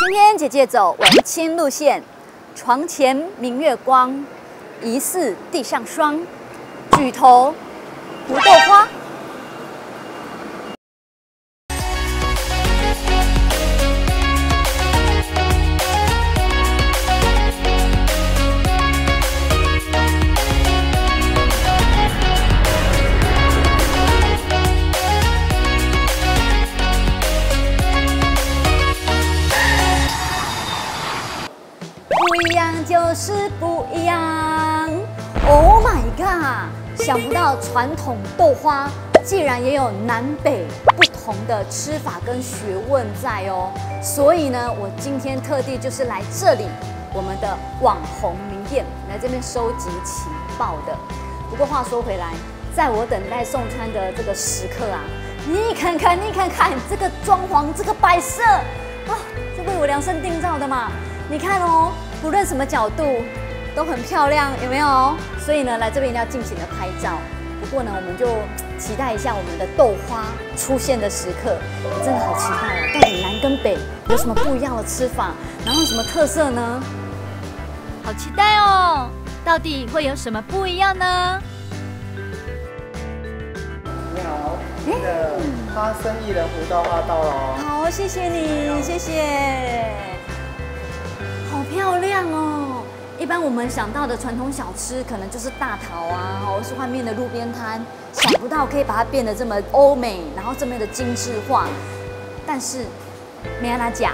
今天姐姐走文青路线，床前明月光，疑似地上霜，举头胡豆花。 就是不一样 ，Oh my god！ 想不到传统豆花竟然也有南北不同的吃法跟学问在哦。所以呢，我今天特地就是来这里，我们的网红名店来这边收集情报的。不过话说回来，在我等待送餐的这个时刻啊，你看看这个装潢，这个摆设啊，这为我量身定造的嘛。你看哦。 不论什么角度都很漂亮，有没有？所以呢，来这边一定要尽情的拍照。不过呢，我们就期待一下我们的豆花出现的时刻。我真的好期待哦！到底南跟北有什么不一样的吃法？然后什么特色呢？好期待哦！到底会有什么不一样呢？你好，你的花生薏仁胡豆花到了哦。好，谢谢你，谢谢。 好漂亮哦！一般我们想到的传统小吃，可能就是大桃啊，或是外面的路边摊，想不到可以把它变得这么欧美，然后这么的精致化。但是，没安娜讲，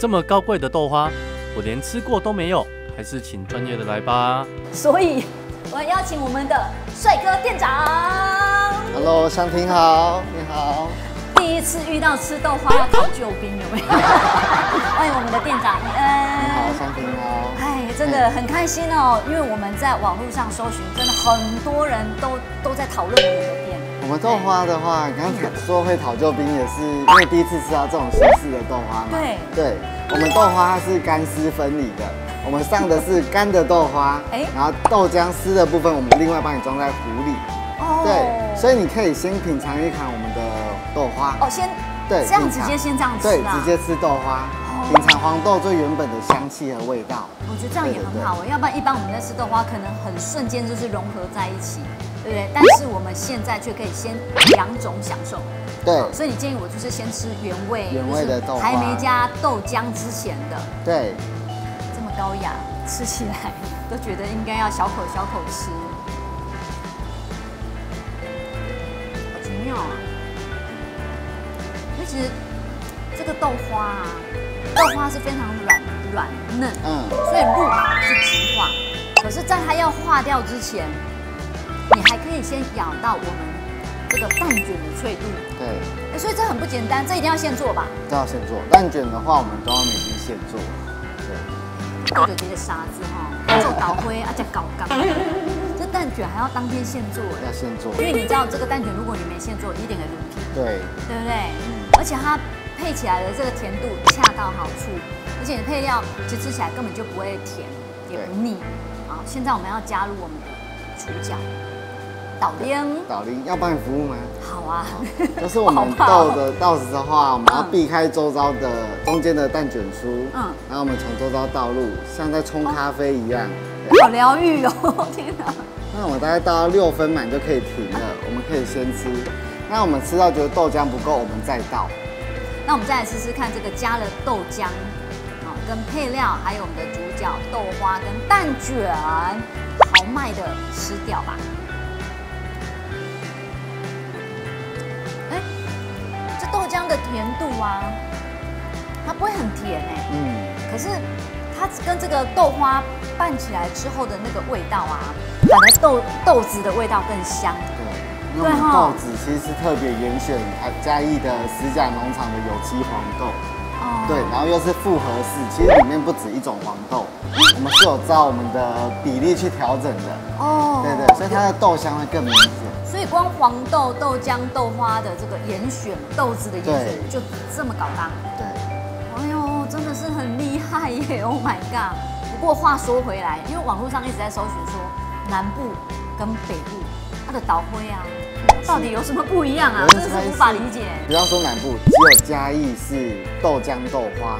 这么高贵的豆花，我连吃过都没有，还是请专业的来吧。所以，我要邀请我们的帅哥店长。Hello， 香婷好，你好。 第一次遇到吃豆花要烤救兵，有没有？欢迎我们的店长，你好，香婷好。哎，真的很开心哦，因为我们在网络上搜寻，真的很多人都在讨论我们的店。我们豆花的话，你刚才说会烤救兵，也是因为第一次吃到这种西式的豆花嘛。对对，我们豆花它是干湿分离的，我们上的是干的豆花，然后豆浆湿的部分，我们另外帮你装在壶里。哦，对，所以你可以先品尝一款我们的。 豆花哦，先对，这样直接先这样吃对，直接吃豆花，品尝黄豆最原本的香气和味道。我觉得这样也很好，要不然一般我们在吃豆花，可能很瞬间就是融合在一起，对不对？但是我们现在却可以先两种享受。对，所以你建议我就是先吃原味的豆花，还没加豆浆之前的。对，这么高雅，吃起来都觉得应该要小口小口吃，好奇妙啊！ 其实这个豆花啊，豆花是非常软嫩，所以入口是即化。可是，在它要化掉之前，你还可以先咬到我们这个蛋卷的脆度。对，哎，所以这很不简单，这一定要现做吧？这要现做，蛋卷的话，我们都要每天现做。对，我就觉得傻子哈，做倒灰啊，叫搞干。这蛋卷还要当天现做，要现做，因为你知道这个蛋卷，如果你没现做，一定会流皮。对，对不对？ 而且它配起来的这个甜度恰到好处，而且你配料其实吃起来根本就不会甜，也不腻。好，现在我们要加入我们的主角导林，要帮你服务吗？好啊，就是我们倒时的话，我们要避开周遭的中间的蛋卷酥，然后我们从周遭倒入，像在冲咖啡一样，好疗愈哦，天哪！那我大概倒到6分满就可以停了，我们可以先吃。 那我们吃到觉得豆浆不够，我们再倒。那我们再来试试看这个加了豆浆，啊，跟配料，还有我们的主角豆花跟蛋卷，豪迈的吃掉吧。哎，这豆浆的甜度啊，它不会很甜哎，可是它跟这个豆花拌起来之后的那个味道啊，反而豆子的味道更香。 因为我们豆子其实是特别严选嘉义的石甲农场的有机黄豆，对，然后又是复合式，其实里面不止一种黄豆，我们是有照我们的比例去调整的，哦，对对，所以它的豆香会更明显。所以光黄豆、豆浆、豆花的这个严选，豆子的严选就这么搞大，对，哎呦，真的是很厉害耶 ！Oh my god！ 不过话说回来，因为网络上一直在搜寻说南部跟北部它的豆花啊。到底有什么不一样啊？真是无法理解。比方说南部，只有嘉义是豆浆豆花，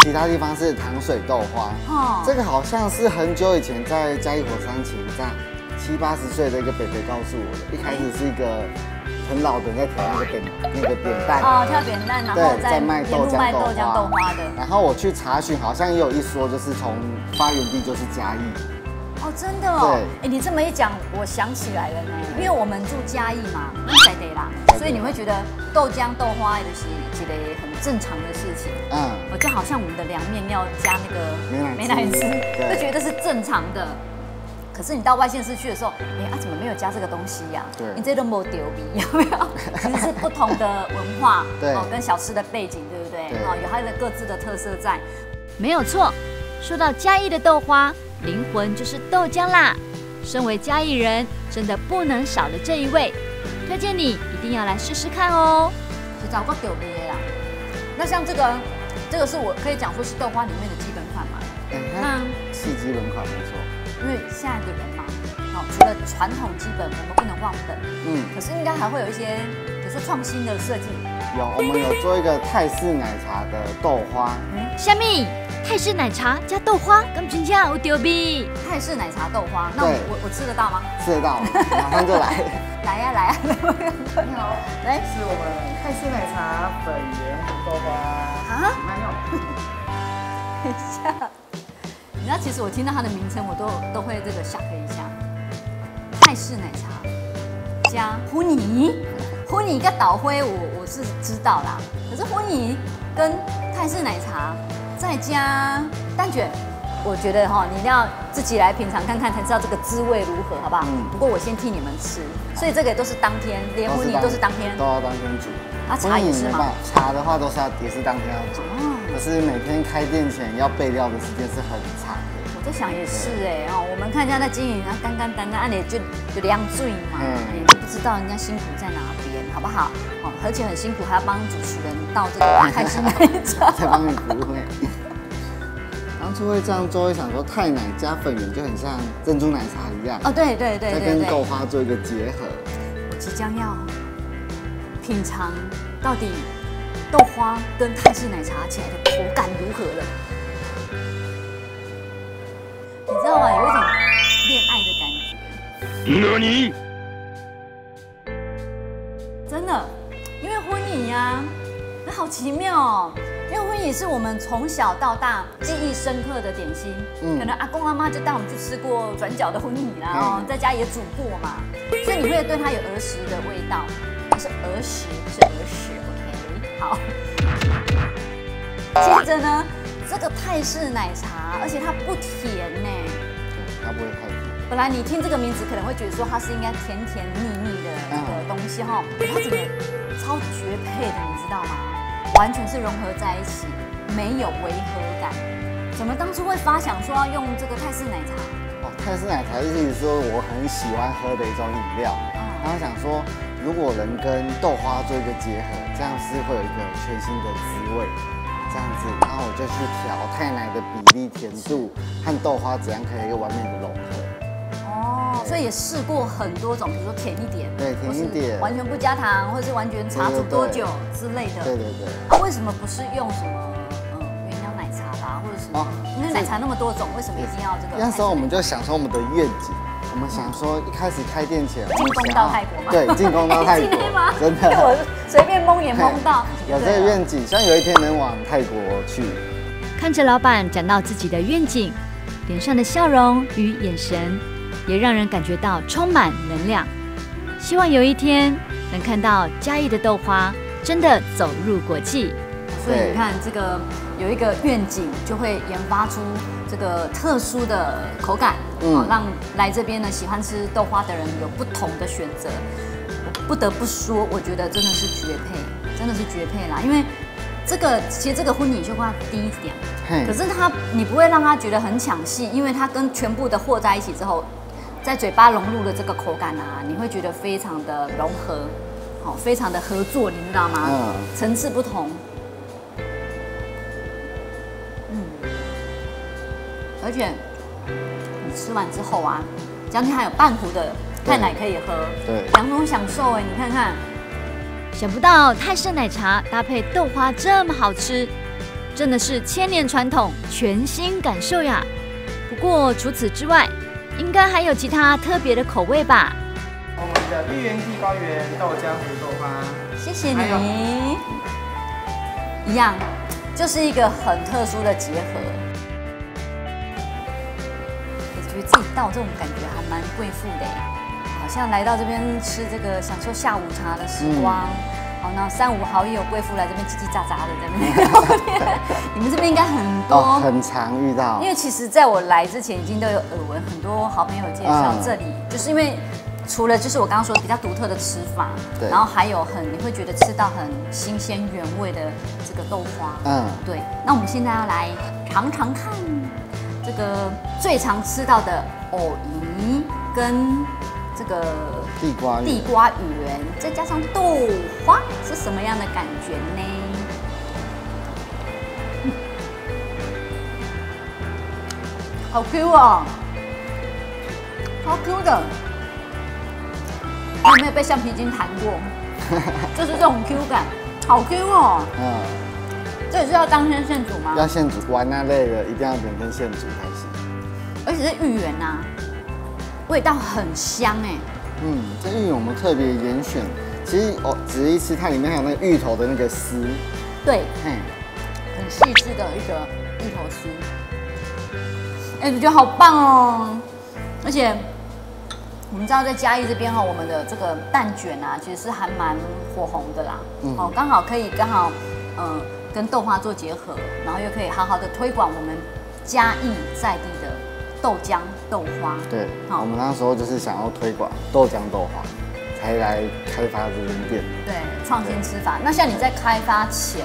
其他地方是糖水豆花。哦，这个好像是很久以前在嘉义火山前站70、80岁的一个伯伯告诉我的。一开始是一个很老的人在挑那个扁担，哦，挑扁担，然后再卖豆浆豆花的。然后我去查询，好像也有一说，就是从发源地就是嘉义。 哦，真的哦，哎，你这么一讲，我想起来了呢。因为我们住嘉义嘛，在地啦，所以你会觉得豆浆豆花就是一个很正常的事情。嗯，我就好像我们的凉面要加那个美乃滋，就觉得是正常的。可是你到外县市去的时候，哎，啊，怎么没有加这个东西呀？对，你这都没丢鼻，有没有？其实是不同的文化，对，哦，跟小吃的背景，对不对？哦，有它的各自的特色在。没有错，说到嘉义的豆花。 灵魂就是豆浆啦！身为嘉义人，真的不能少了这一味，推荐你一定要来试试看哦。是找过豆皮的啦。那像这个是我可以讲说是豆花里面的基本款嘛。那是基本款没错。因为现在的人嘛，好，除了传统基本，我们不能忘本。嗯。可是应该还会有一些，比如说创新的设计。有，我们有做一个泰式奶茶的豆花。虾米。 泰式奶茶加豆花，咁真正有丢比。泰式奶茶豆花，那我吃得到吗？吃得到，马上就来。来呀来呀！你好，来是我们泰式奶茶粉圆豆花。啊？没有。等一下，你知道，其实我听到它的名称，我都会这个 shock 一下。泰式奶茶加混泥，混泥跟倒灰我是知道啦，可是混泥跟泰式奶茶。 再加蛋卷，我觉得哈，你一定要自己来品尝看看，才知道这个滋味如何，好不好？嗯。不过我先替你们吃，所以这个都是当天，连糊泥都是当天，都要当天煮。啊，茶也是吗？茶的话都是也是当天要煮。哦。可是每天开店前要备料的时间是很长的。我在想也是哎哦，我们看人家在经营啊，干干单单，按理就凉醉嘛，就不知道人家辛苦在哪边，好不好？ 而且很辛苦，还要帮主持人倒这个泰式奶茶，才帮你服务。当初会这样做，会想说泰奶加粉圆就很像珍珠奶茶一样。哦，对对对，再跟豆花做一个结合。我即将要品尝到底豆花跟泰式奶茶起来的口感如何了。你知道吗？有一种恋爱的感觉。真的。 因为婚礼呀，那好奇妙哦！因为婚礼是我们从小到大记忆深刻的点心，可能阿公阿妈就带我们去吃过转角的婚礼啦，哦，在家也煮过嘛，所以你会对它有儿时的味道，是儿时，是儿时 ，OK， 好。接着呢，这个泰式奶茶，而且它不甜呢，它不会太甜。本来你听这个名字可能会觉得说它是应该甜甜腻腻的这个东西哈，它整个。 超绝配的，你知道吗？完全是融合在一起，没有违和感。怎么当初会发想说要用这个泰式奶茶？哦，泰式奶茶一直是我很喜欢喝的一种饮料。然后想说，如果能跟豆花做一个结合，这样是会有一个全新的滋味。这样子，然后我就去调泰奶的比例、甜度和豆花怎样可以一个完美的融合。 所以也试过很多种，比如说甜一点，对，甜一点，完全不加糖，或者是完全茶煮多久之类的。对对对。啊，为什么不是用什么原料奶茶啦，或者什么？因为奶茶那么多种，为什么一定要这个？那时候我们就想说我们的愿景，我们想说一开始开店前，进攻到泰国嘛，对，进攻到泰国，真的，我随便蒙也蒙到。有这个愿景，希望有一天能往泰国去。看着老板讲到自己的愿景，脸上的笑容与眼神。 也让人感觉到充满能量，希望有一天能看到嘉义的豆花真的走入国际。所以你看，这个有一个愿景，就会研发出这个特殊的口感，让来这边呢喜欢吃豆花的人有不同的选择。我不得不说，我觉得真的是绝配，真的是绝配啦，因为。 这个其实这个婚礼就会低一点，可是它你不会让它觉得很抢戏，因为它跟全部的和在一起之后，在嘴巴融入了这个口感啊，你会觉得非常的融合，好，非常的合作，你知道吗？嗯，层次不同。嗯，而且你吃完之后啊，将近还有半壶的太奶可以喝，对，两种享受哎，你看看，想不到泰式奶茶搭配豆花这么好吃，真的是千年传统，全新感受呀。不过除此之外，应该还有其他特别的口味吧？我们的芋圆地瓜圆豆浆胡豆花，谢谢你，一样，就是一个很特殊的结合。 觉得自己到这种感觉还蛮贵妇的，好像来到这边吃这个享受下午茶的时光。好，那三五好友贵妇来这边叽叽喳喳的在那边聊天，你们这边应该很多，很常遇到。因为其实在我来之前已经都有耳闻，很多好朋友介绍这里，就是因为除了就是我刚刚说比较独特的吃法，然后还有你会觉得吃到很新鲜原味的这个豆花。对。那我们现在要来尝尝看。 这个最常吃到的藕泥跟这个地瓜圆，再加上豆花，是什么样的感觉呢？好 Q 哦，超 Q 的，有没有被橡皮筋弹过？就是这种 Q 感，好 Q 哦。这也是要当天现煮吗？要现煮，玩那类的一定要当天现煮才行。而且这芋圆啊，味道很香哎。这芋圆我们特别严选，其实仔细吃它里面还有那个芋头的那个丝。对，很细致的一个芋头丝。哎，我觉得好棒哦！而且我们知道在嘉义这边我们的这个蛋卷啊，其实是还蛮火红的啦。刚好可以跟豆花做结合，然后又可以好好的推广我们嘉义在地的豆浆豆花。对，我们那时候就是想要推广豆浆豆花，才来开发这间店。对，创新吃法。那像你在开发前，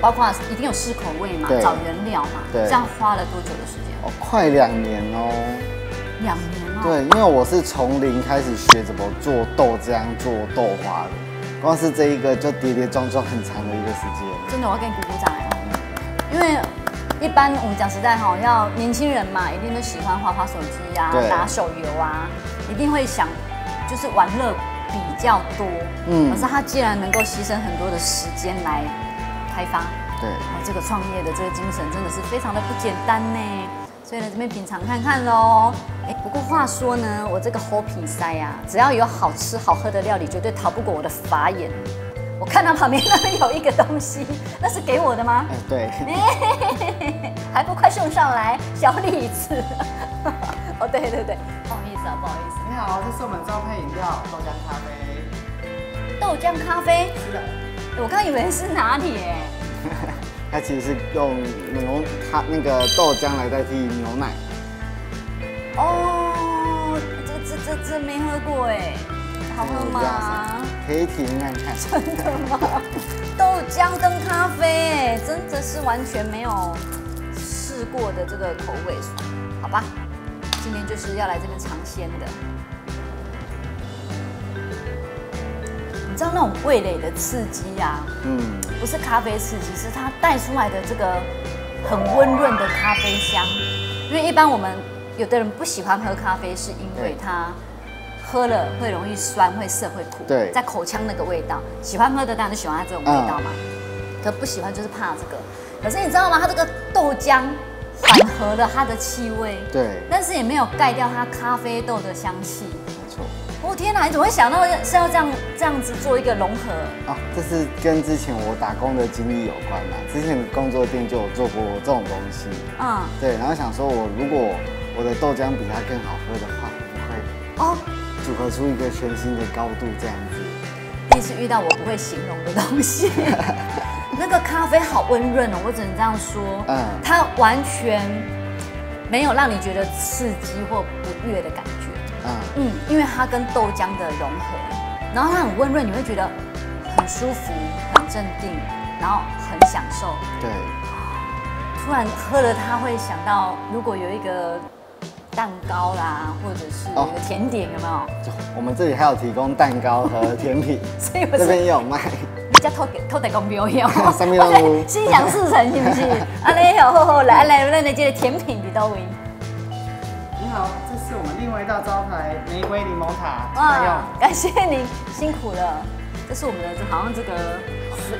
包括一定有试口味嘛，找原料嘛，这样花了多久的时间？快2年哦。2年哦。对，因为我是从零开始学怎么做豆浆、做豆花的。 光是这一个就跌跌撞撞很长的一个时间，真的我要给你鼓鼓掌哎！因为一般我们讲实在要年轻人嘛，一定都喜欢滑滑手机啊，打手游啊，一定会想就是玩乐比较多。可是他既然能够牺牲很多的时间来开发，这个创业的这个精神真的是非常的不简单呢。所以呢，这边品尝看看喽。 不过话说呢，我这个厚皮塞啊，只要有好吃好喝的料理，绝对逃不过我的法眼。我看到旁边那边有一个东西，那是给我的吗？对。还不快送上来，小李子。对，不好意思啊，不好意思。你好，这是我们招牌饮料豆浆咖啡。豆浆咖啡？是的。我刚以为是拿铁。它其实是用那个豆浆来代替牛奶。 哦，这没喝过哎，好喝吗？可以体验看看。真的吗？豆浆跟咖啡哎，真的是完全没有试过的这个口味，好吧？今天就是要来这边尝鲜的。你知道那种味蕾的刺激呀？不是咖啡刺激，是它带出来的这个很温润的咖啡香，因为一般我们。 有的人不喜欢喝咖啡，是因为它喝了会容易酸、会涩、会苦，在口腔那个味道。喜欢喝的当然就喜欢它这种味道嘛，可不喜欢就是怕这个。可是你知道吗？它这个豆浆缓和了它的气味，但是也没有盖掉它咖啡豆的香气。没错。我天哪，你怎么会想到是要这样子做一个融合？这是跟之前我打工的经历有关啦。之前工作店就有做过这种东西。对，然后想说我如果 我的豆浆比它更好喝的话，我会组合出一个全新的高度这样子。第一次遇到我不会形容的东西，那个咖啡好温润哦，我只能这样说。它完全没有让你觉得刺激或不悦的感觉。因为它跟豆浆的融合，然后它很温润，你会觉得很舒服、很镇定，然后很享受。对。突然喝了它会想到，如果有一个 蛋糕啦，或者是有个甜点，有没有？我们这里还有提供蛋糕和甜品，所以我这边也有卖。人家偷点公标有，心想事成是不是？啊嘞，好好来，咱的这个甜品你到位。你好，这是我们另外一道招牌玫瑰柠檬塔。哇，感谢您辛苦了。这是我们的，好像这个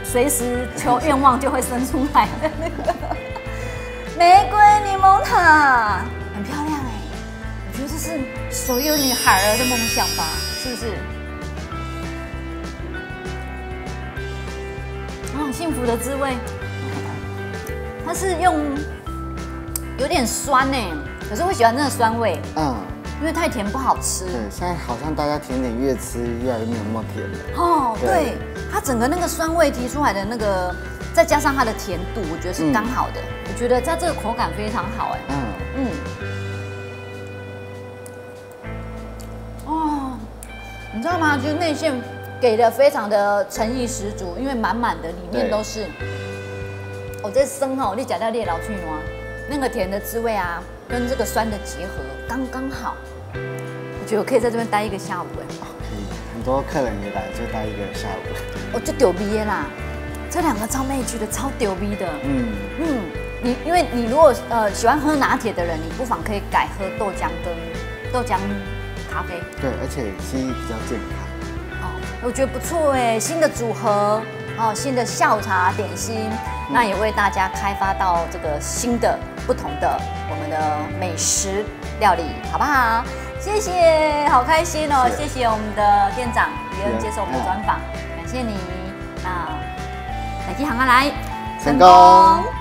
随时求愿望就会生出来的那个玫瑰柠檬塔，很漂亮哎。我觉得这是所有女孩儿的梦想吧，是不是？嗯，幸福的滋味。它是用有点酸哎。 可是会喜欢那个酸味，嗯，因为太甜不好吃。对，现在好像大家甜点越吃越来越没有那么甜了。哦， 对，它整个那个酸味提出来的那个，再加上它的甜度，我觉得是刚好的。我觉得它这个口感非常好，哎，哦，你知道吗？就是内馅给的非常的诚意十足，因为满满的里面都是。我这生哦，你吃到你老去吗？那个甜的滋味啊。 跟这个酸的结合刚刚好，我觉得我可以在这边待一个下午哎。很多客人也来就待一个下午。我就丢逼啦，这两个超妹觉得超丢逼的。因为你如果喜欢喝拿铁的人，你不妨可以改喝豆浆跟豆浆咖啡。对，而且其实比较健康。哦，我觉得不错哎，新的组合哦，新的下午茶点心，那也为大家开发到这个新的不同的。 我们的美食料理好不好？谢谢，好开心哦！谢谢我们的店长也接受我们的专访，感谢你。那台积行啊来，成功。